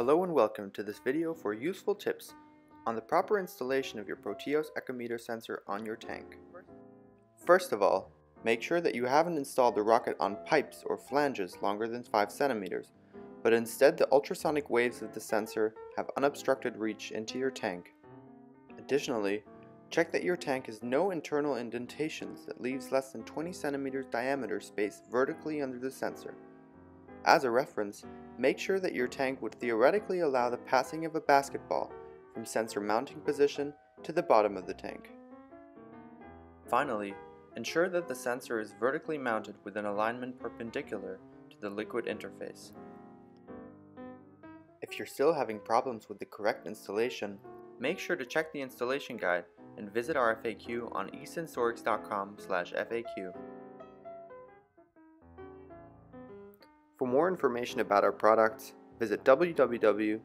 Hello and welcome to this video for useful tips on the proper installation of your Proteus EcoMeter sensor on your tank. First of all, make sure that you haven't installed the rocket on pipes or flanges longer than 5 centimeters, but instead the ultrasonic waves of the sensor have unobstructed reach into your tank. Additionally, check that your tank has no internal indentations that leaves less than 20 centimeters diameter space vertically under the sensor. As a reference, make sure that your tank would theoretically allow the passing of a basketball from sensor mounting position to the bottom of the tank. Finally, ensure that the sensor is vertically mounted with an alignment perpendicular to the liquid interface. If you're still having problems with the correct installation, make sure to check the installation guide and visit our FAQ on esensorics.com/FAQ. For more information about our products, visit www.esensorics.io.